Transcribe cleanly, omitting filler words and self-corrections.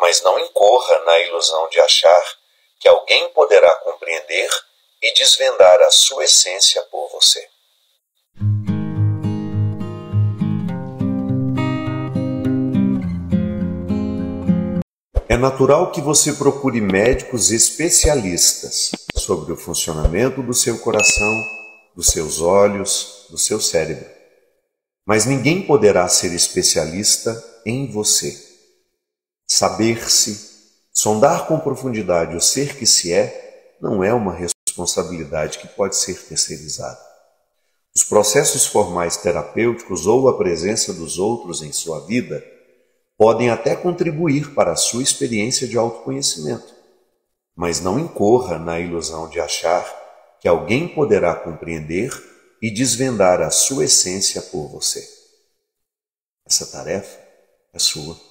mas não incorra na ilusão de achar que alguém poderá compreender e desvendar a sua essência por você. É natural que você procure médicos especialistas sobre o funcionamento do seu coração, dos seus olhos, do seu cérebro. Mas ninguém poderá ser especialista em você. Saber-se, sondar com profundidade o ser que se é, não é uma responsabilidade que pode ser terceirizada. Os processos formais terapêuticos ou a presença dos outros em sua vida podem até contribuir para a sua experiência de autoconhecimento, mas não incorra na ilusão de achar que alguém poderá compreender e desvendar a sua essência por você. Essa tarefa é sua.